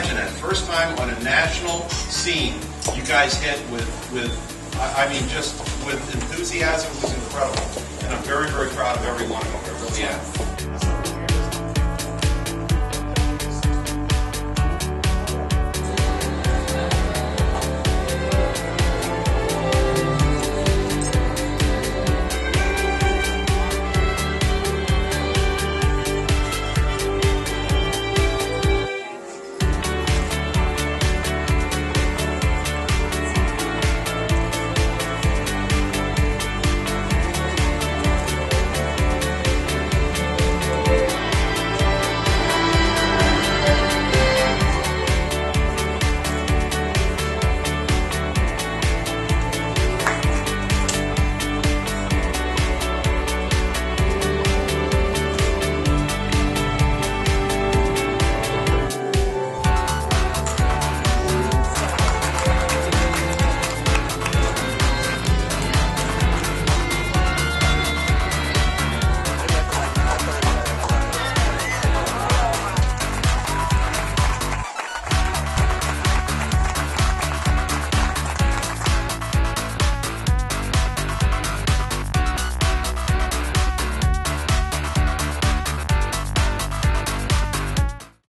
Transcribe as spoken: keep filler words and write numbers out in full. imagine that first time on a national scene. You guys hit with with I mean just with enthusiasm. It was incredible, and I'm very very proud of every one of them. I really am.